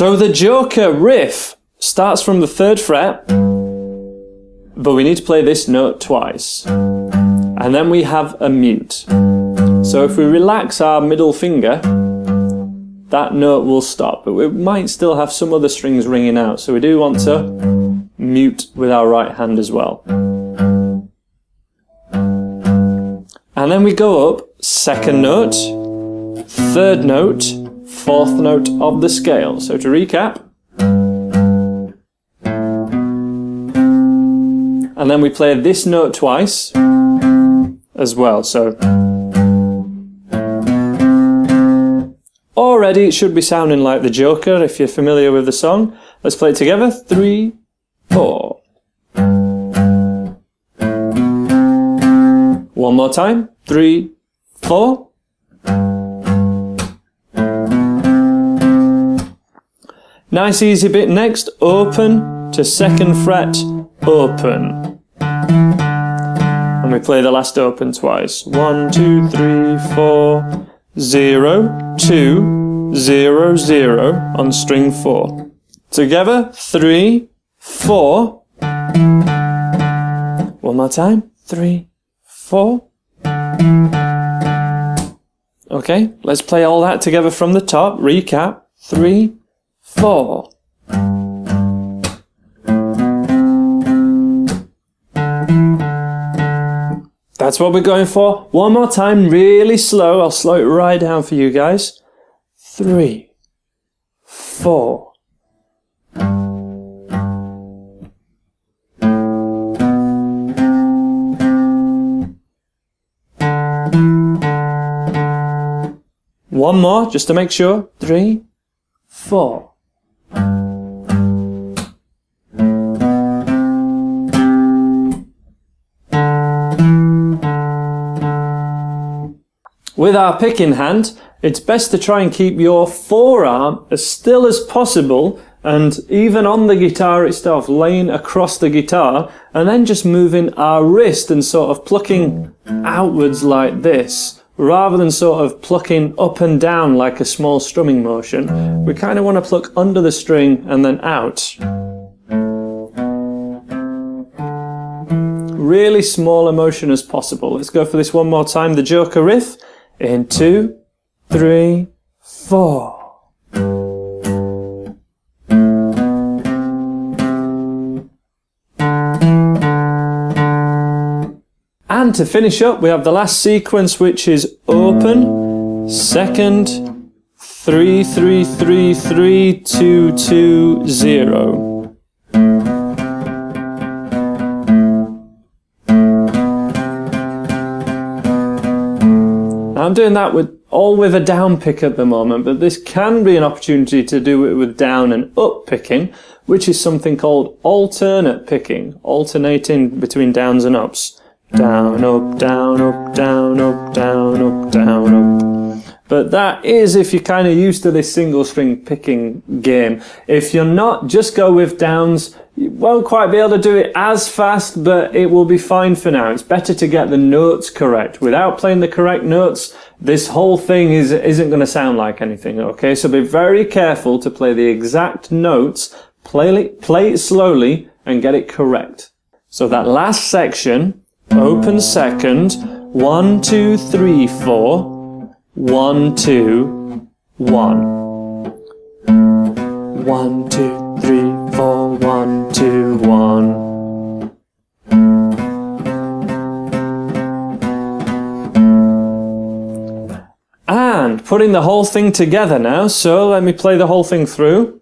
So the Joker riff starts from the 3rd fret, but we need to play this note twice. And then we have a mute. So if we relax our middle finger, that note will stop, but we might still have some other strings ringing out, so we do want to mute with our right hand as well. And then we go up 2nd note, 3rd note, 4th note of the scale. So to recap, and then we play this note twice as well, so already it should be sounding like the Joker if you're familiar with the song. Let's play it together. 3, 4. One more time. 3, 4. Nice easy bit next. Open to 2nd fret. Open. And we play the last open twice. 1, 2, 3, 4. 0, 2, 0, 0 on string 4. Together, 3, 4. One more time, 3, 4. Okay, let's play all that together from the top. Recap, 3, 4. That's what we're going for. One more time, really slow. I'll slow it right down for you guys. 3, 4. One more, just to make sure. 3, 4. With our pick in hand, it's best to try and keep your forearm as still as possible, and even on the guitar itself, laying across the guitar, and then just moving our wrist and sort of plucking outwards like this, rather than sort of plucking up and down like a small strumming motion. We kind of want to pluck under the string and then out. Really small a motion as possible. Let's go for this one more time, the Joker riff. In 2, 3, 4. And to finish up, we have the last sequence, which is open, 2nd, 3, 3, 3, 3, 2, 2, 0. I'm doing that all with a down pick at the moment, but this can be an opportunity to do it with down and up picking, which is something called alternate picking, alternating between downs and ups. Down, up, down, up, down, up, down, up, down, up. But that is if you're kind of used to this single string picking game. If you're not, just go with downs. You won't quite be able to do it as fast, but it will be fine for now. It's better to get the notes correct. Without playing the correct notes, this whole thing isn't going to sound like anything, okay? So be very careful to play the exact notes, play it slowly, and get it correct. So that last section, open 2nd, 1, 2, 3, 4, 1, 2, 1. 1, 2, 3, 4, 1, 2, 1. And putting the whole thing together now, so let me play the whole thing through.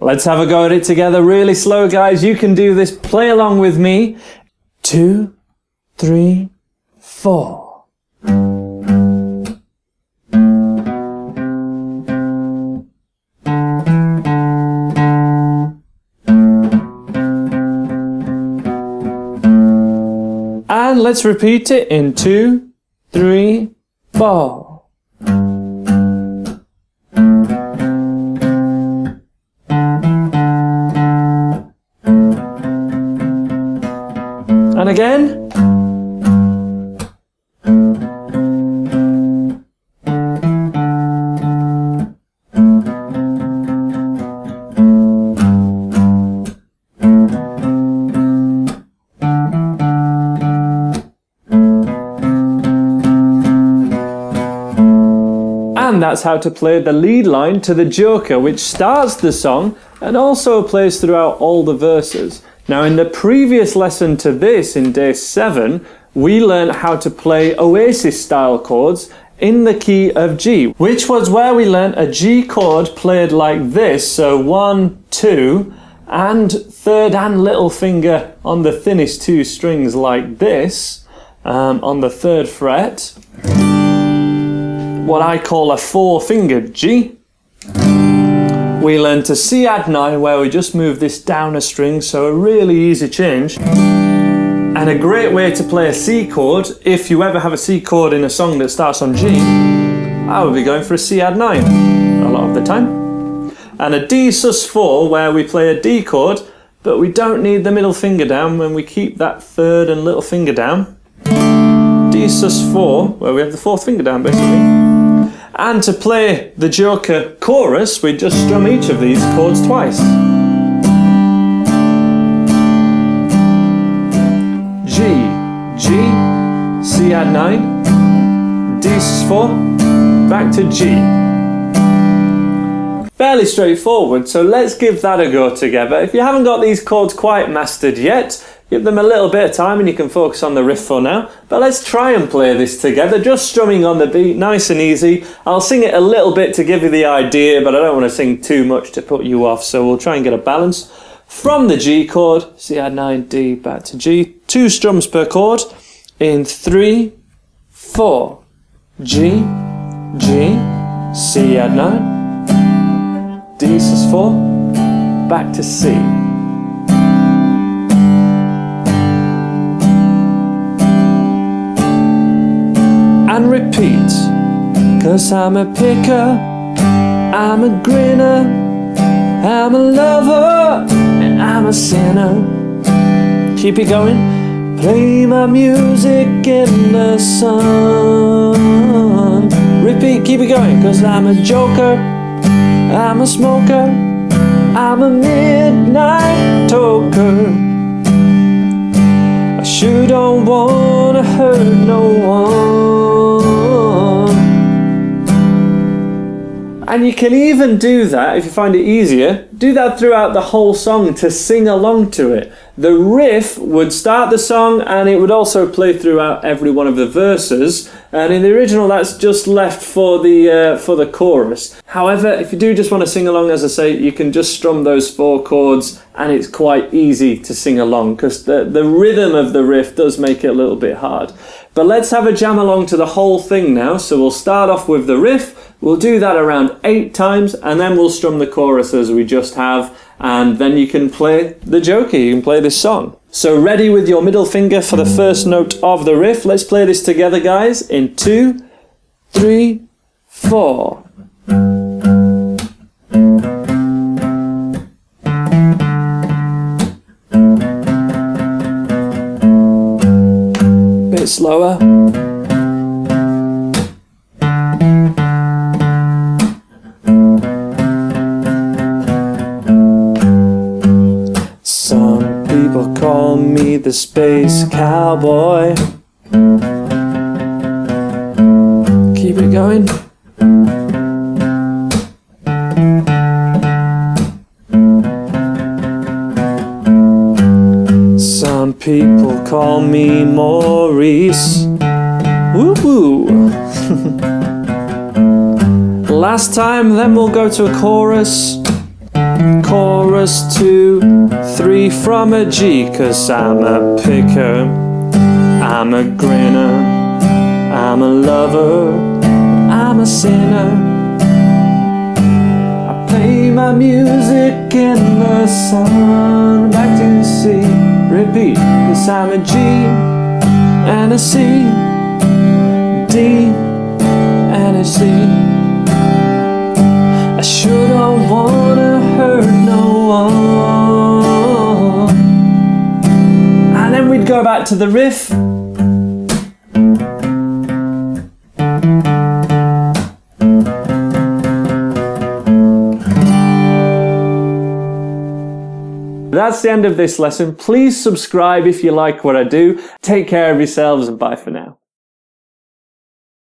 Let's have a go at it together, really slow guys, you can do this, play along with me. 2, 3, 4. And let's repeat it in 2, 3, 4. And again. And that's how to play the lead line to The Joker, which starts the song and also plays throughout all the verses. Now, in the previous lesson to this, in day 7, we learned how to play Oasis style chords in the key of G, which was where we learned a G chord played like this. So 1, 2, and third and little finger on the thinnest two strings like this, on the 3rd fret. What I call a 4-fingered G. We learn to C add 9, where we just move this down a string, so a really easy change. And a great way to play a C chord, if you ever have a C chord in a song that starts on G, I would be going for a C add 9 a lot of the time. And a D sus 4, where we play a D chord, but we don't need the middle finger down, when we keep that 3rd and little finger down. D sus 4, where we have the 4th finger down basically. And to play the Joker chorus, we just strum each of these chords twice. G, G, C add 9, D sus 4, back to G. Fairly straightforward, so let's give that a go together. If you haven't got these chords quite mastered yet, give them a little bit of time and you can focus on the riff for now. But let's try and play this together, just strumming on the beat, nice and easy. I'll sing it a little bit to give you the idea, but I don't want to sing too much to put you off, so we'll try and get a balance. From the G chord, C add 9, D, back to G, 2 strums per chord, in 3, 4. G, G, C add 9, D sus 4, back to C. And repeat, 'cause I'm a picker, I'm a grinner, I'm a lover, and I'm a sinner. Keep it going. Play my music in the sun. Repeat, keep it going. 'Cause I'm a joker, I'm a smoker, I'm a midnight toker. I sure don't wanna hurt no one. And you can even do that, if you find it easier, do that throughout the whole song to sing along to it. The riff would start the song and it would also play throughout every one of the verses. And in the original, that's just left for the chorus. However, if you do just want to sing along, as I say, you can just strum those 4 chords and it's quite easy to sing along because the rhythm of the riff does make it a little bit hard. But let's have a jam along to the whole thing now. So we'll start off with the riff. We'll do that around 8 times and then we'll strum the chorus as we just have, and then you can play the Joker, you can play this song. So ready with your middle finger for the first note of the riff. Let's play this together, guys, in 2, 3, 4. Bit slower. Call me the space cowboy. Keep it going. Some people call me Maurice. Woo-hoo! Last time, then we'll go to a chorus. Chorus 2, 3 from a G, 'cause I'm a picker, I'm a grinner, I'm a lover, I'm a sinner. I play my music in the sun. Back to C, repeat, 'cause I'm a G and a C, D and a C. I sure don't wanna hurt no one. And then we we go back to the riff. That's the end of this lesson. Please subscribe if you like what I do. Take care of yourselves and bye for now.